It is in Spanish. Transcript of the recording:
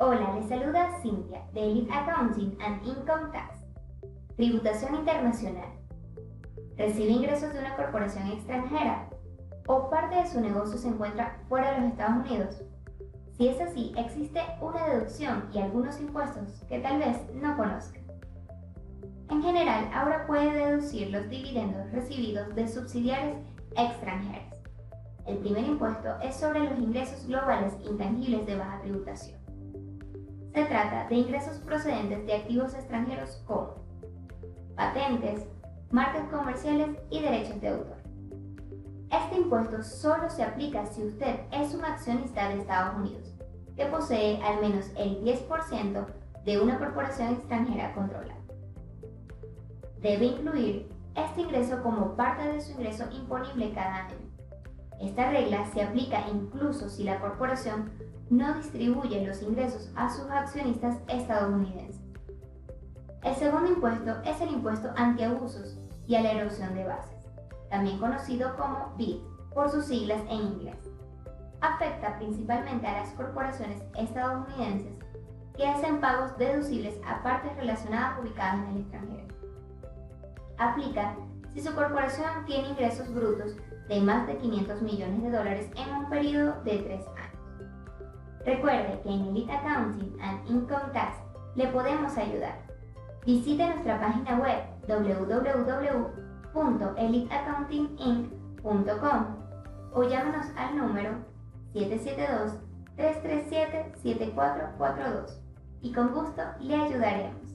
Hola, les saluda Cynthia de Elite Accounting and Income Tax. Tributación internacional. Recibe ingresos de una corporación extranjera o parte de su negocio se encuentra fuera de los Estados Unidos. Si es así, existe una deducción y algunos impuestos que tal vez no conozcan. En general, ahora puede deducir los dividendos recibidos de subsidiarias extranjeras. El primer impuesto es sobre los ingresos globales intangibles de baja tributación. Se trata de ingresos procedentes de activos extranjeros como patentes, marcas comerciales y derechos de autor. Este impuesto solo se aplica si usted es un accionista de Estados Unidos que posee al menos el 10% de una corporación extranjera controlada. Debe incluir este ingreso como parte de su ingreso imponible cada año. Esta regla se aplica incluso si la corporación no distribuye los ingresos a sus accionistas estadounidenses. El segundo impuesto es el impuesto antiabusos y a la erosión de bases, también conocido como BEPS por sus siglas en inglés. Afecta principalmente a las corporaciones estadounidenses que hacen pagos deducibles a partes relacionadas ubicadas en el extranjero. Aplica si su corporación tiene ingresos brutos de más de $500 millones en un periodo de 3 años. Recuerde que en Elite Accounting and Income Tax le podemos ayudar. Visite nuestra página web www.eliteaccountinginc.com o llámanos al número 772-337-7442 y con gusto le ayudaremos.